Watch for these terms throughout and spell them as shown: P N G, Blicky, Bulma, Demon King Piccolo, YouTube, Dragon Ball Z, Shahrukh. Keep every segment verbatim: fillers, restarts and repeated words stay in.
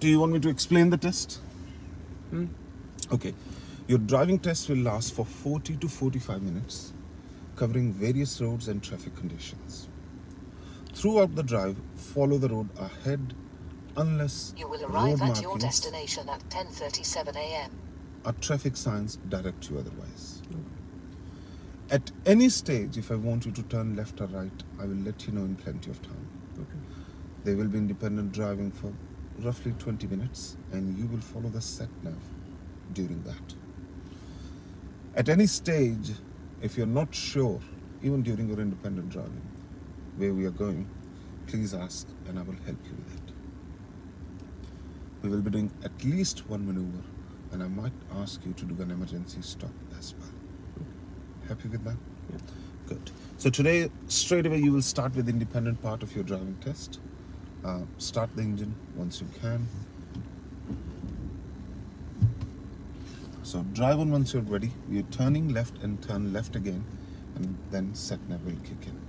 Do you want me to explain the test? Hmm? Okay. Your driving test will last for forty to forty-five minutes, covering various roads and traffic conditions. Throughout the drive, follow the road ahead unless you will arrive at your destination at ten thirty-seven A M or traffic signs direct you otherwise. Okay. At any stage, if I want you to turn left or right, I will let you know in plenty of time. Okay. There will be independent driving for roughly twenty minutes, and you will follow the set nav during that. At any stage, if you're not sure, even during your independent driving, where we are going, please ask and I will help you with it. We will be doing at least one maneuver, and I might ask you to do an emergency stop as well. Happy with that? Yeah. Good. So today, straight away, you will start with the independent part of your driving test. Uh, start the engine once you can. So drive on once you're ready. You're turning left and turn left again, and then set nav will kick in.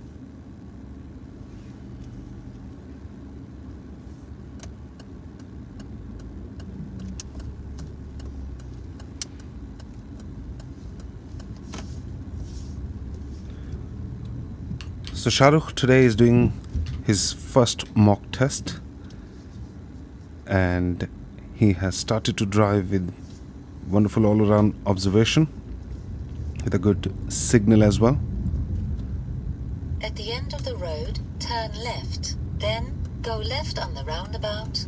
So Shahrukh today is doing his first mock test, and he has started to drive with wonderful all-around observation with a good signal as well. At the end of the road, turn left, then go left on the roundabout.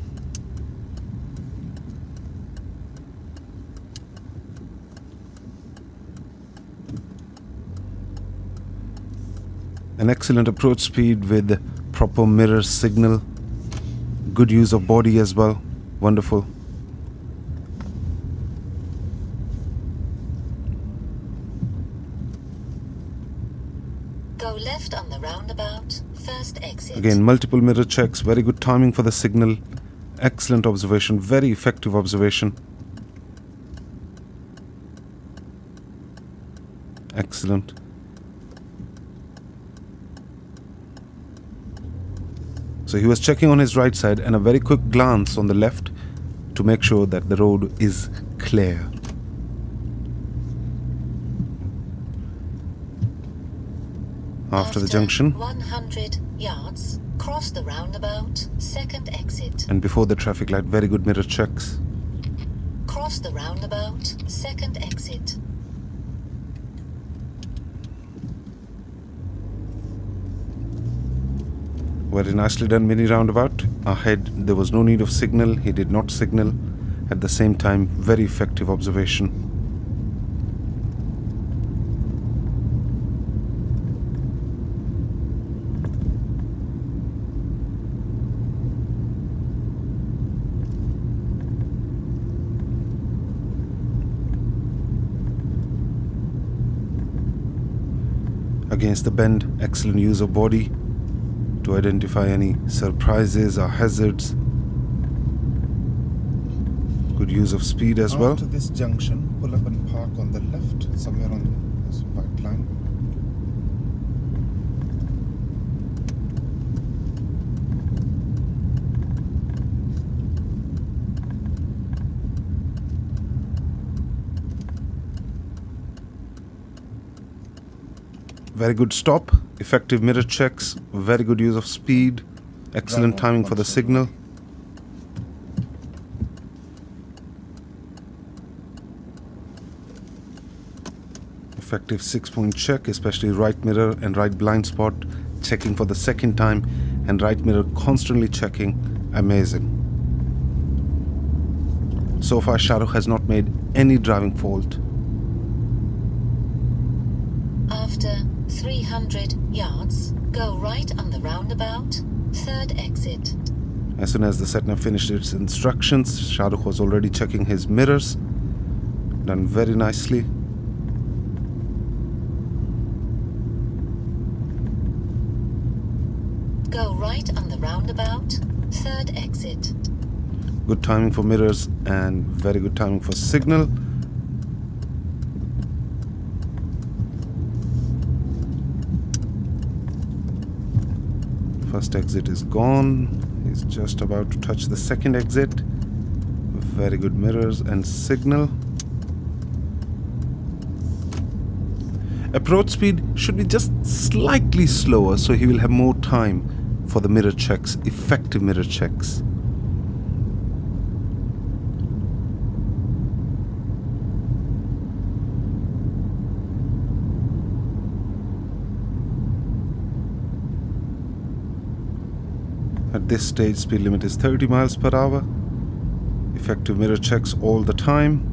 An excellent approach speed with proper mirror signal, good use of body as well, wonderful. Go left on the roundabout, first exit. Again, multiple mirror checks, very good timing for the signal, excellent observation, very effective observation. Excellent. So he was checking on his right side and a very quick glance on the left to make sure that the road is clear. After the junction, one hundred yards, cross the roundabout, second exit. And before the traffic light, very good mirror checks. Cross the roundabout, second exit. Very nicely done mini roundabout. Ahead there was no need of signal, he did not signal. At the same time, very effective observation. Against the bend, excellent use of body to identify any surprises or hazards. Good use of speed as well. After this junction, pull up and park on the left, somewhere on this white line. Very good stop, effective mirror checks, very good use of speed, excellent timing for the signal. Effective six-point check, especially right mirror and right blind spot, checking for the second time, and right mirror constantly checking, amazing. So far Shahrukh has not made any driving fault. After three hundred yards, go right on the roundabout, third exit. As soon as the set nav finished its instructions, Shahrukh was already checking his mirrors. Done very nicely. Go right on the roundabout, third exit. Good timing for mirrors and very good timing for signal. First exit is gone, he's just about to touch the second exit. very good mirrors and signal. Approach speed should be just slightly slower, so he will have more time for the mirror checks, effective mirror checks. At this stage, speed limit is thirty miles per hour. Effective mirror checks all the time.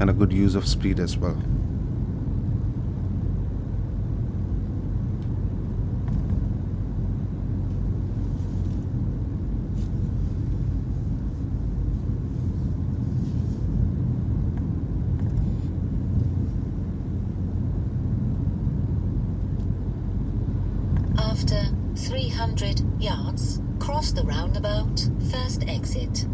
And a good use of speed as well. After three hundred yards, cross the roundabout, first exit.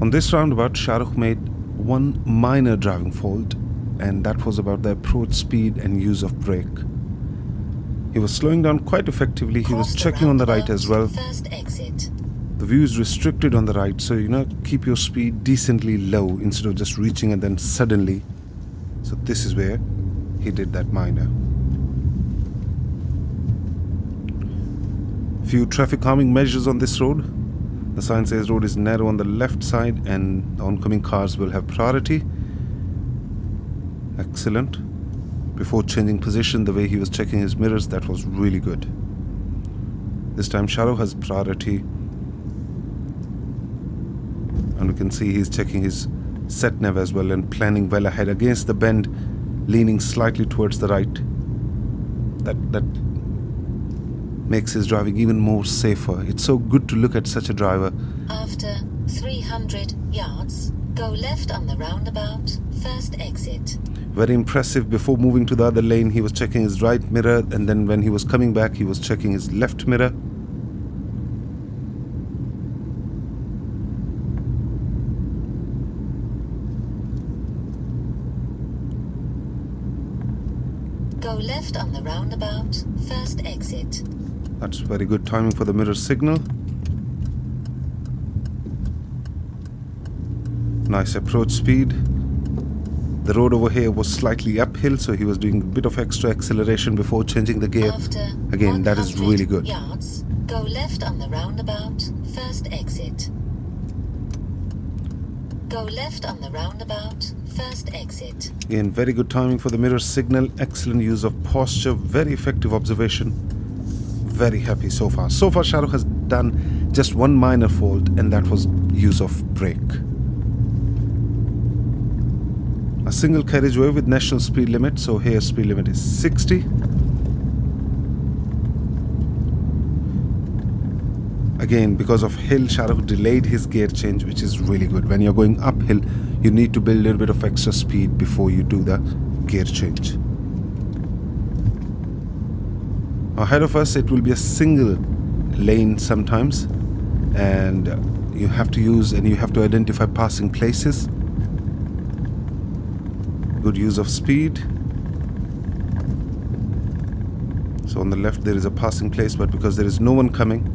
On this roundabout, Shahrukh made one minor driving fault, and that was about the approach speed and use of brake. He was slowing down quite effectively. He was checking on the right as well. First exit. The view is restricted on the right, so you know, keep your speed decently low instead of just reaching and then suddenly. So this is where he did that minor. Few traffic calming measures on this road. The sign says road is narrow on the left side and the oncoming cars will have priority. Excellent. Before changing position, the way he was checking his mirrors, that was really good. This time Shahrukh has priority. And we can see he's checking his set nav as well and planning well ahead against the bend, leaning slightly towards the right. That, that makes his driving even more safer. It's so good to look at such a driver. After three hundred yards, go left on the roundabout, first exit. Very impressive. Before moving to the other lane, he was checking his right mirror, and then when he was coming back, he was checking his left mirror. Go left on the roundabout, first exit. That's very good timing for the mirror signal. Nice approach speed. The road over here was slightly uphill, so he was doing a bit of extra acceleration before changing the gear. Again, that is really good. Yards, go left on the roundabout, first exit. Go left on the roundabout, first exit. Again, very good timing for the mirror signal. Excellent use of posture. Very effective observation. Very happy so far. So far, Shahrukh has done just one minor fault, and that was use of brake. A single carriageway with national speed limit, so here speed limit is sixty. Again, because of hill, Shahrukh delayed his gear change, which is really good. When you're going uphill, you need to build a little bit of extra speed before you do the gear change. Ahead of us, it will be a single lane sometimes, and you have to use and you have to identify passing places. Good use of speed. So on the left there is a passing place, but because there is no one coming,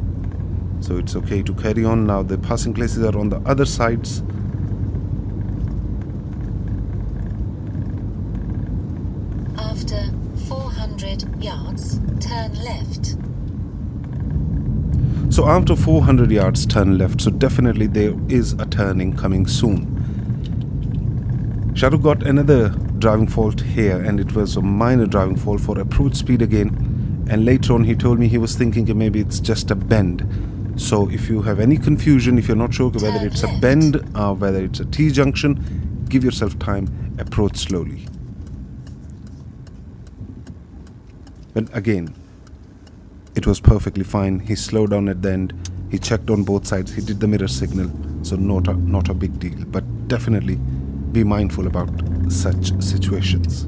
so it's okay to carry on. Now the passing places are on the other sides. After four hundred yards, turn left. So after four hundred yards, turn left. So definitely there is a turning coming soon. Shahrukh got another driving fault here, and it was a minor driving fault for approach speed again. And later on he told me he was thinking maybe it's just a bend. So if you have any confusion, if you're not sure whether turn it's left. a bend or whether it's a T-junction, give yourself time, approach slowly. But again, it was perfectly fine. He slowed down at the end. He checked on both sides. He did the mirror signal. So not a, not a big deal. But definitely be mindful about such situations.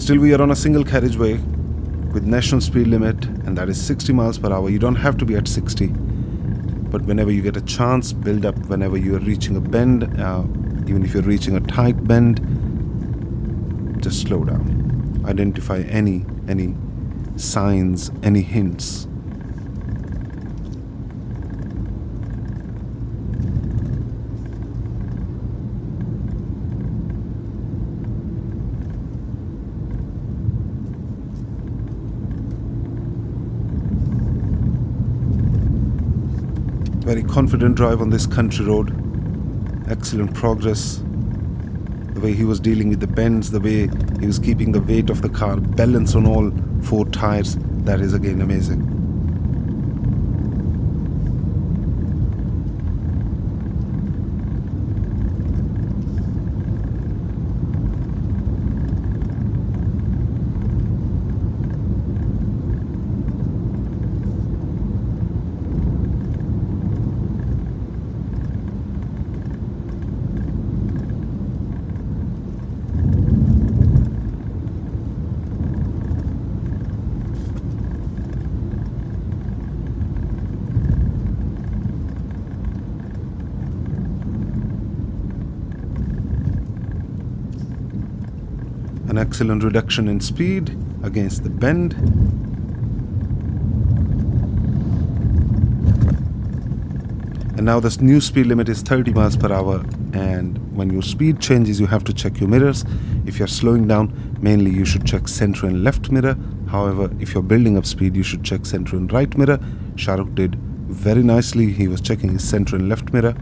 Still, we are on a single carriageway with national speed limit, and that is sixty miles per hour. You don't have to be at sixty. But whenever you get a chance, build up. Whenever you are reaching a bend, uh, even if you're reaching a tight bend, just slow down. Identify any any signs, any hints. Very confident drive on this country road. Excellent progress. The way he was dealing with the bends, the way he was keeping the weight of the car, balance on all four tires, that is again amazing. An excellent reduction in speed against the bend. And now this new speed limit is thirty miles per hour, and when your speed changes you have to check your mirrors. If you're slowing down, mainly you should check center and left mirror. However, if you're building up speed, you should check center and right mirror. Shahrukh did very nicely. He was checking his center and left mirror.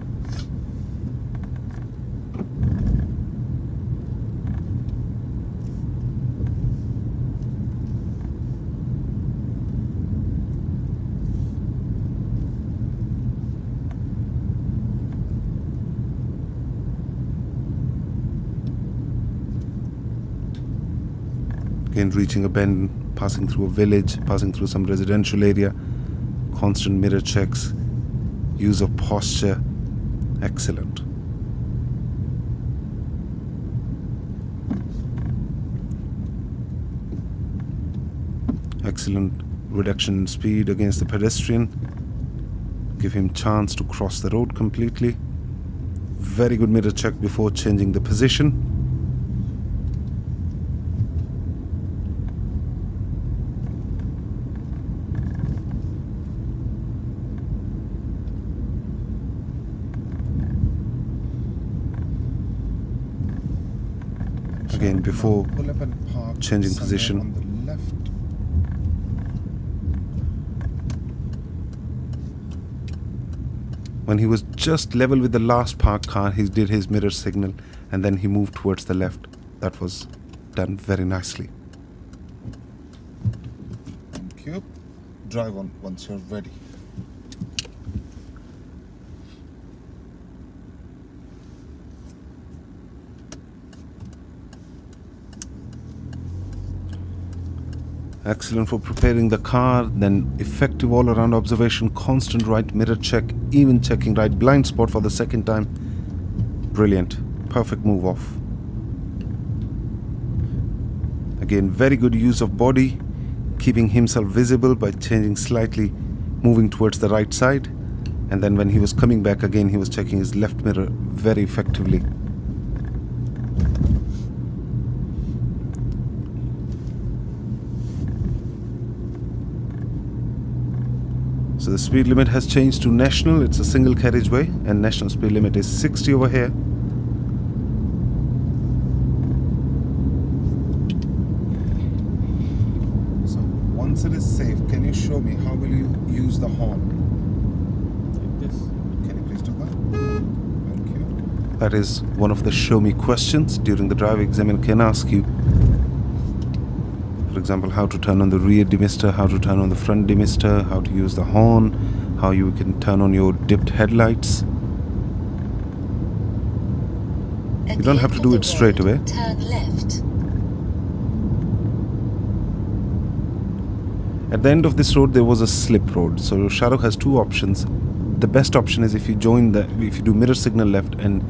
Again, reaching a bend, passing through a village, passing through some residential area, constant mirror checks, use of posture, excellent. Excellent reduction in speed against the pedestrian, give him chance to cross the road completely. Very good mirror check before changing the position. Again, before changing position. When he was just level with the last parked car, he did his mirror signal and then he moved towards the left. That was done very nicely. Thank you. Drive on once you're ready. Excellent for preparing the car, then effective all-around observation, constant right mirror check, even checking right blind spot for the second time. Brilliant, perfect move off. Again, very good use of body, keeping himself visible by changing slightly, moving towards the right side, and then when he was coming back again, he was checking his left mirror very effectively. So the speed limit has changed to national, it's a single carriageway, and national speed limit is sixty over here. So once it is safe, can you show me how will you use the horn? Like this. Can you please do that? Thank you. That is one of the show me questions during the drive exam. It can ask you, for example, how to turn on the rear demister, how to turn on the front demister, how to use the horn, how you can turn on your dipped headlights. You don't have to do it straight away. Turn left. At the end of this road there was a slip road, so Shahrukh has two options. The best option is if you join the, if you do mirror signal left and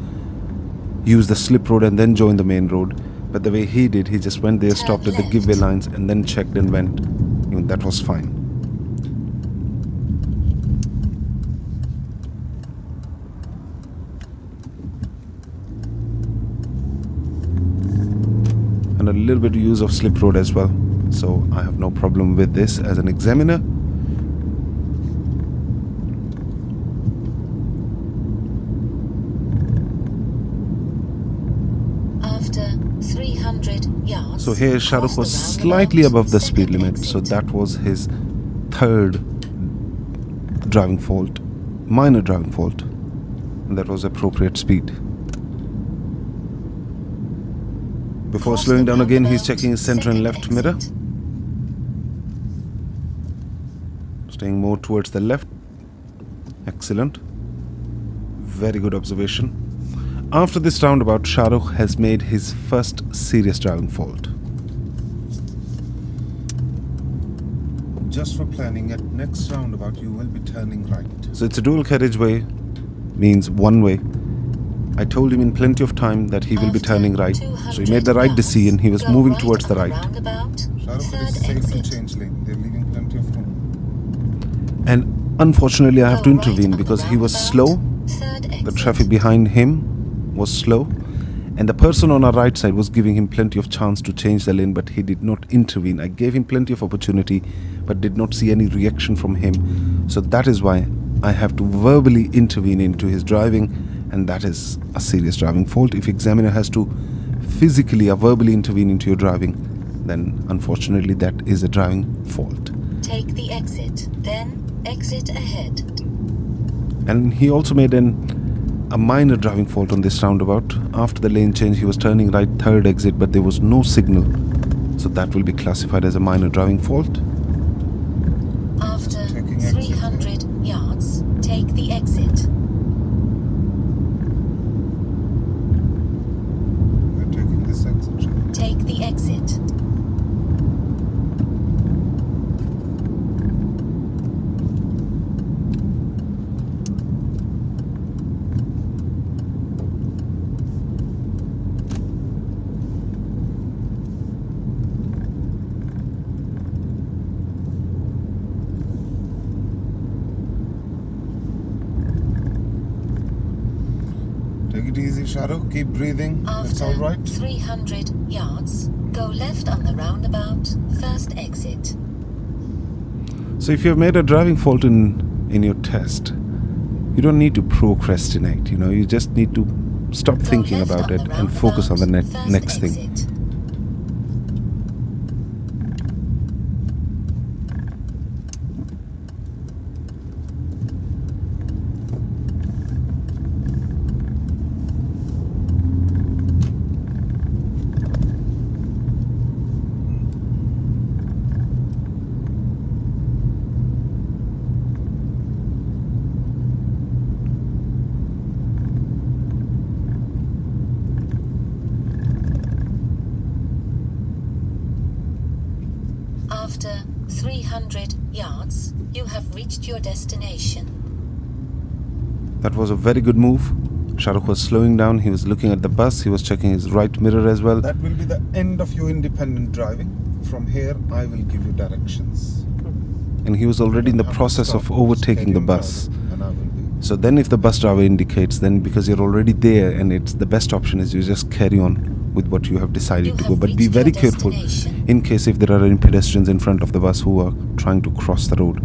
use the slip road and then join the main road. But the way he did, he just went there, stopped at the giveaway lines and then checked and went. Even that was fine. And a little bit of use of slip road as well. So I have no problem with this as an examiner. So here Shahrukh was slightly above the speed limit, so that was his third driving fault. minor driving fault, and that was appropriate speed. Before slowing down again, he's checking his center and left mirror. Staying more towards the left. Excellent. Very good observation. After this roundabout, Shahrukh has made his first serious driving fault. Just for planning, at next roundabout you will be turning right. So it's a dual carriageway, means one way. I told him in plenty of time that he will be turning right, so he made the right decision. He was moving towards the right. Shahrukh, it is safe to change lane. They're leaving plenty of room. And unfortunately, I have to intervene because he was slow. The traffic behind him was slow, and the person on our right side was giving him plenty of chance to change the lane, but he did not intervene. I gave him plenty of opportunity, but did not see any reaction from him. So that is why I have to verbally intervene into his driving, and that is a serious driving fault. If examiner has to physically or verbally intervene into your driving, then unfortunately that is a driving fault. Take the exit, then exit ahead. And he also made an, a minor driving fault on this roundabout. After the lane change, he was turning right, third exit, but there was no signal. So that will be classified as a minor driving fault. After three hundred yards, take the exit. We're taking this exit. Take the exit. Take it easy, Shahrukh. Keep breathing. It's all right. After three hundred yards, go left on the roundabout. First exit. So if you have made a driving fault in, in your test, you don't need to procrastinate. You know, you just need to stop go thinking about it and focus on the ne next exit. thing. After three hundred yards, you have reached your destination. That was a very good move. Shahrukh was slowing down, he was looking at the bus, he was checking his right mirror as well. That will be the end of your independent driving. From here, I will give you directions. And he was already in the process of overtaking the bus. So then if the bus driver indicates, then because you're already there and it's the best option is you just carry on with what you have decided you to have go, but be very careful in case if there are any pedestrians in front of the bus who are trying to cross the road.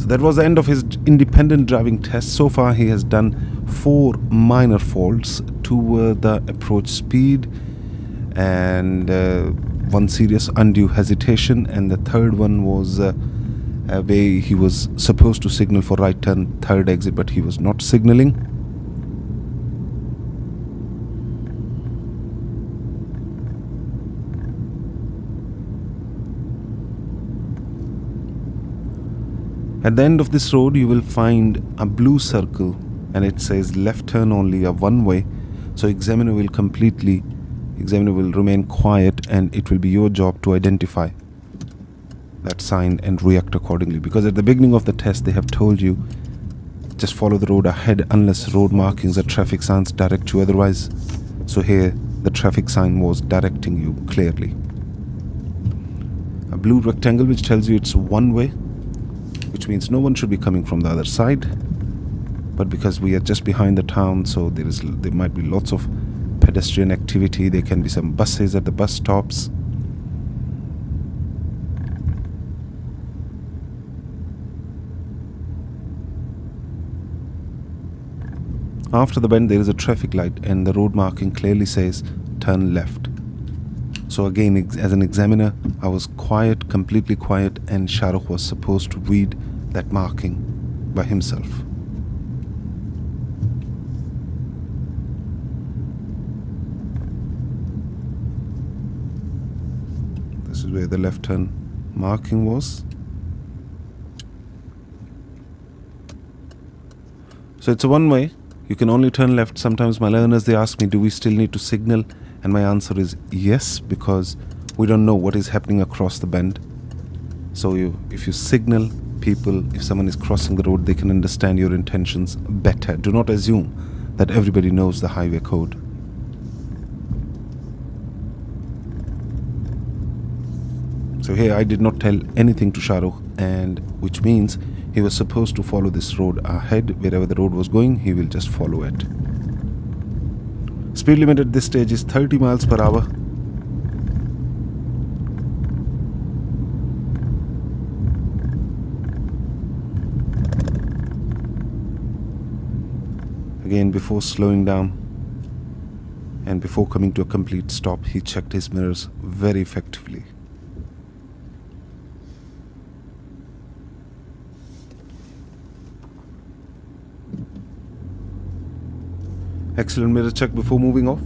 So that was the end of his independent driving test. So far he has done four minor faults, two were the approach speed and uh, one serious undue hesitation, and the third one was uh, a way he was supposed to signal for right turn, third exit, but he was not signaling. At the end of this road, you will find a blue circle and it says left turn only, a one way. So examiner will completely, examiner will remain quiet, and it will be your job to identify that sign and react accordingly. Because at the beginning of the test, they have told you, just follow the road ahead unless road markings or traffic signs direct you otherwise. So here, the traffic sign was directing you clearly. A blue rectangle which tells you it's one way, which means no one should be coming from the other side, but because we are just behind the town, so there is there might be lots of pedestrian activity. There can be some buses at the bus stops. After the bend, there is a traffic light and the road marking clearly says turn left. So again, as an examiner, I was quiet, completely quiet, and Shahrukh was supposed to read that marking. by himself. This is where the left hand marking was. So it's a one way, you can only turn left. Sometimes my learners, they ask me, do we still need to signal? And my answer is yes, because we don't know what is happening across the bend. So you, if you signal people, if someone is crossing the road, they can understand your intentions better. Do not assume that everybody knows the highway code. So here I did not tell anything to Shahrukh, and which means he was supposed to follow this road ahead. Wherever the road was going, he will just follow it. Speed limit at this stage is thirty miles per hour. Again, before slowing down and before coming to a complete stop, he checked his mirrors very effectively. Excellent mirror check before moving off.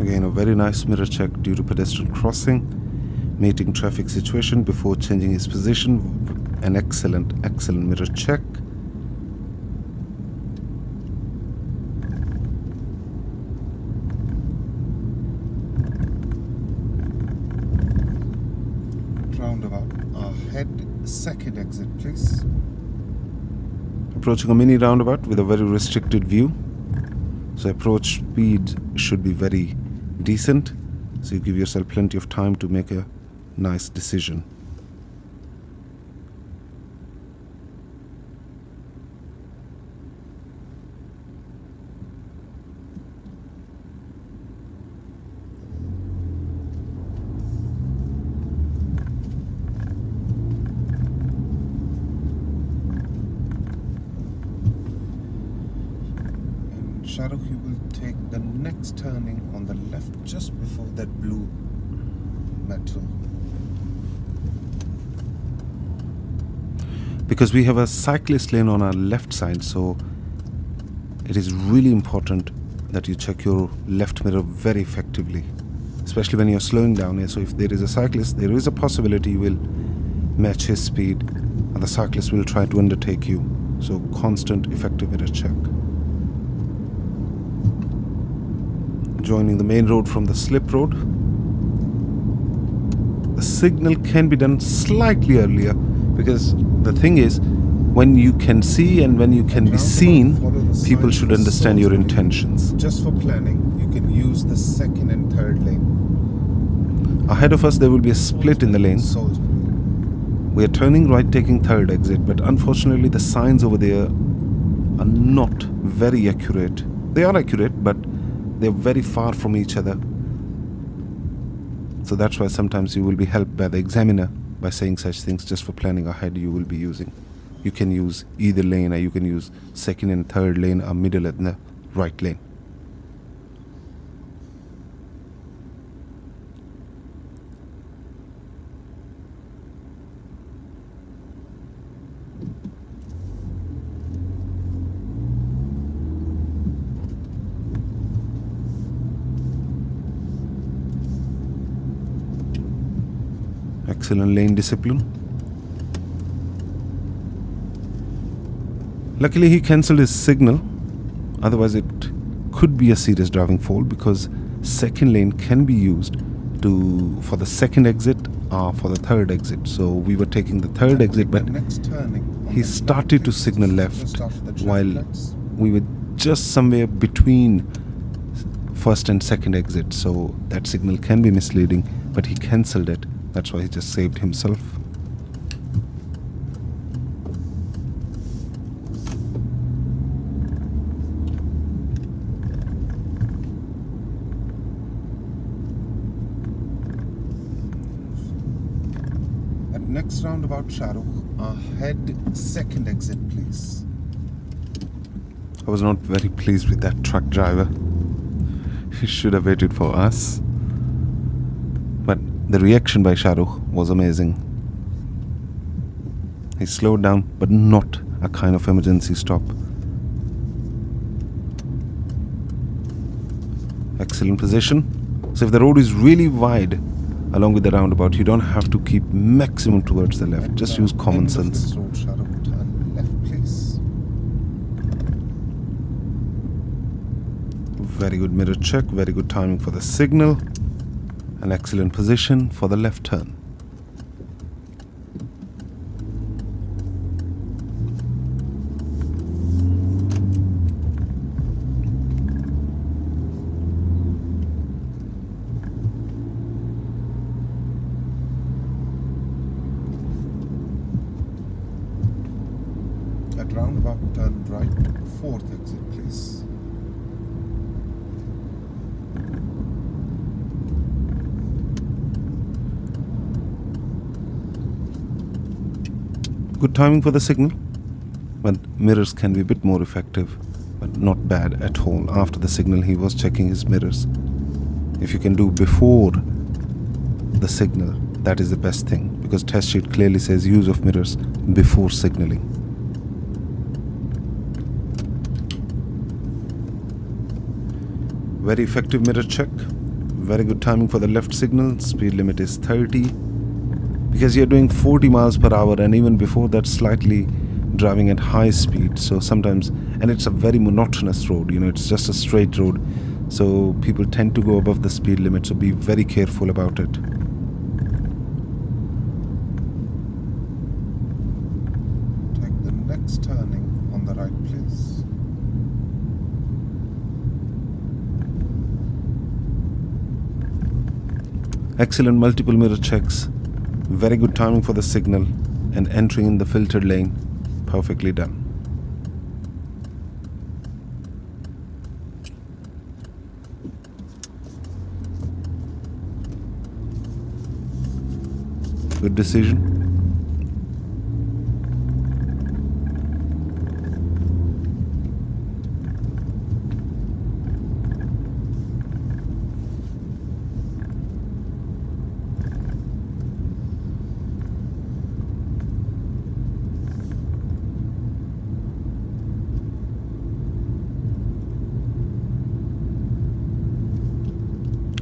Again, a very nice mirror check due to pedestrian crossing, meeting traffic situation before changing his position. An excellent, excellent mirror check. Roundabout ahead, second exit please. Approaching a mini roundabout with a very restricted view. So approach speed should be very decent, so you give yourself plenty of time to make a nice decision. And Shahrukh, you will take the next turning on the left just before that blue metal, because we have a cyclist lane on our left side, so it is really important that you check your left mirror very effectively, especially when you're slowing down here. So if there is a cyclist, there is a possibility you will match his speed and the cyclist will try to undertake you. So constant effective mirror check. Joining the main road from the slip road. The signal can be done slightly earlier, because the thing is, when you can see and when you can be seen, people should understand your intentions. Just for planning, you can use the second and third lane. Ahead of us there will be a split in the lanes. We are turning right, taking third exit, but unfortunately the signs over there are not very accurate. They are accurate, but they're very far from each other. So that's why sometimes you will be helped by the examiner by saying such things. Just for planning ahead, you will be using. You can use either lane, or you can use second and third lane, or middle and the right lane. Excellent lane discipline. Luckily he cancelled his signal, otherwise it could be a serious driving fault, because second lane can be used to for the second exit or for the third exit. So we were taking the third exit, but he started to signal left while we were just somewhere between first and second exit, so that signal can be misleading, but he cancelled it. That's why he just saved himself. Next roundabout, Shahrukh. Head second exit, please. I was not very pleased with that truck driver. He should have waited for us. But the reaction by Shahrukh was amazing. He slowed down, but not a kind of emergency stop. Excellent position. So if the road is really wide along with the roundabout, you don't have to keep maximum towards the left. Just use common sense. Very good mirror check, very good timing for the signal. An excellent position for the left turn. At roundabout, turn right, fourth exit, please. Good timing for the signal, but mirrors can be a bit more effective, but not bad at all. After the signal, he was checking his mirrors. If you can do before the signal, that is the best thing, because test sheet clearly says use of mirrors before signaling. Very effective mirror check, very good timing for the left signal. Speed limit is thirty, because you're doing forty miles per hour, and even before that slightly driving at high speed. So sometimes, and it's a very monotonous road, you know, it's just a straight road, so people tend to go above the speed limit, so be very careful about it. Take the next turning on the right, please. Excellent multiple mirror checks, very good timing for the signal, and entering in the filtered lane, perfectly done. Good decision.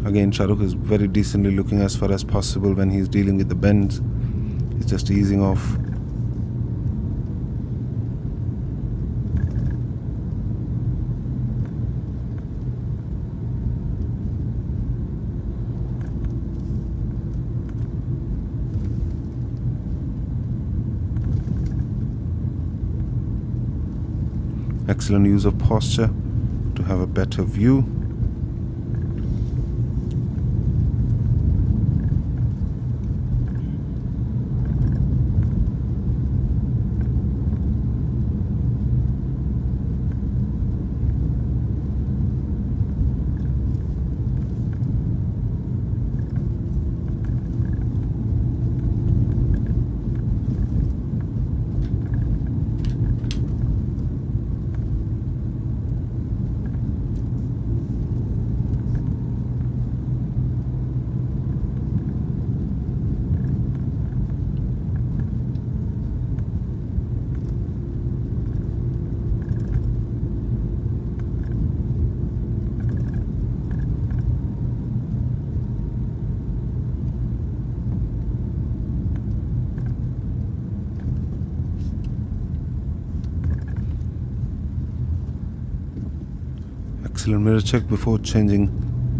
Again, Shahrukh is very decently looking as far as possible when he's dealing with the bends. He's just easing off. Excellent use of posture to have a better view. Excellent mirror check before changing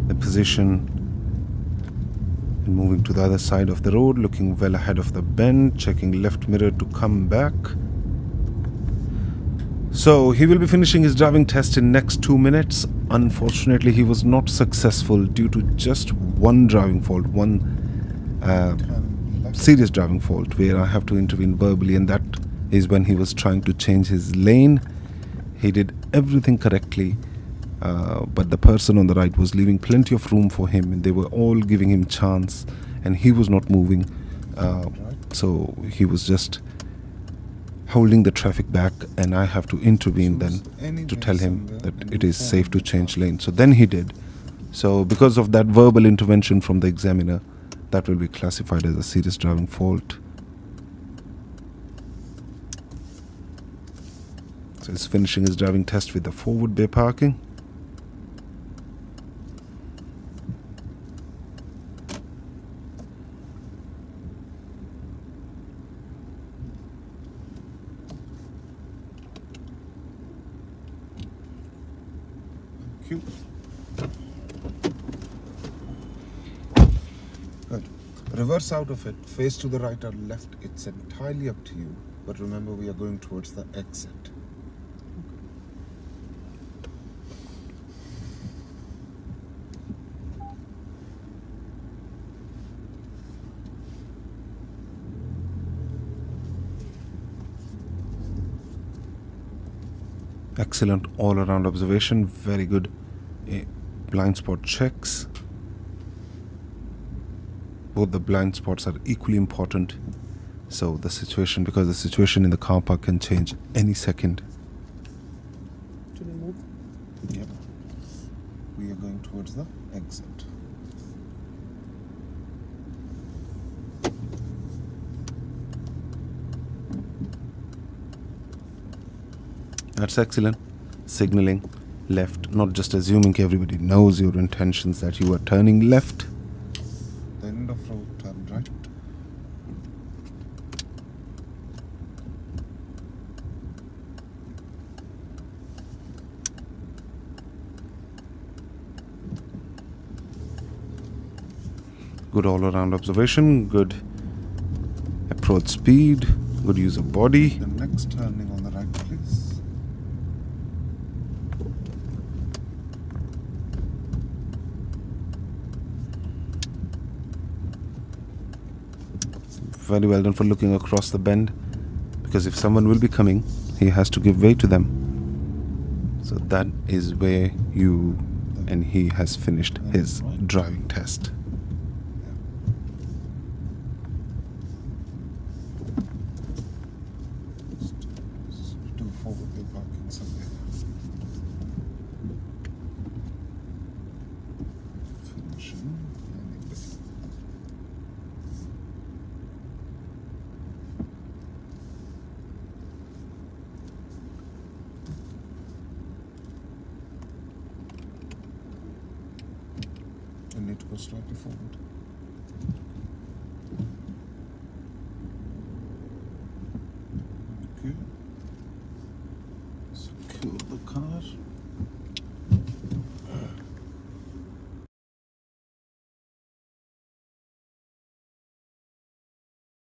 the position and moving to the other side of the road, looking well ahead of the bend, checking left mirror to come back. So he will be finishing his driving test in next two minutes. Unfortunately, he was not successful due to just one driving fault, one uh, serious driving fault where I have to intervene verbally, and that is when he was trying to change his lane. He did everything correctly. Uh, but the person on the right was leaving plenty of room for him, and they were all giving him chance, and he was not moving uh, so he was just holding the traffic back, and I have to intervene then to tell him that it is safe to change lane. So then he did. So because of that verbal intervention from the examiner, that will be classified as a serious driving fault. So he's finishing his driving test with the forward bay parking. Good. Reverse out of it, face to the right or left, it's entirely up to you, but remember we are going towards the exit. Excellent all-around observation, very good blind spot checks. Both the blind spots are equally important, so the situation, because the situation in the car park can change any second. Should we move? Yep. We are going towards the exit. That's excellent. Signaling left, not just assuming everybody knows your intentions that you are turning left. The end of road, turn right. Good all-around observation, good approach speed, good use of body. The next turning on the right, please. Very well done for looking across the bend, because if someone will be coming, he has to give way to them. So that is where you and he has finished his driving test. And it goes slightly forward. Okay. Secure the car.